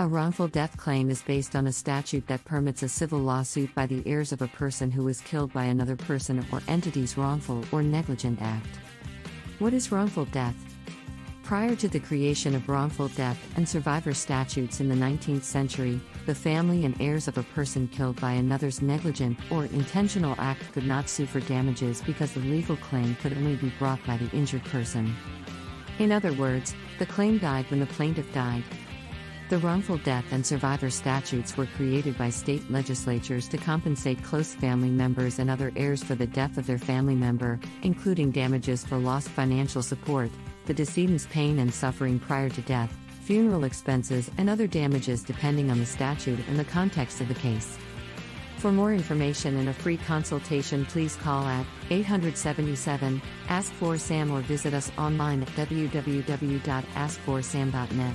A wrongful death claim is based on a statute that permits a civil lawsuit by the heirs of a person who was killed by another person or entity's wrongful or negligent act. What is wrongful death? Prior to the creation of wrongful death and survivor statutes in the 19th century, the family and heirs of a person killed by another's negligent or intentional act could not sue for damages because the legal claim could only be brought by the injured person. In other words, the claim died when the plaintiff died. The wrongful death and survivor statutes were created by state legislatures to compensate close family members and other heirs for the death of their family member, including damages for lost financial support, the decedent's pain and suffering prior to death, funeral expenses and other damages depending on the statute and the context of the case. For more information and a free consultation, please call at 877-ASK4SAM or visit us online at www.ask4sam.net.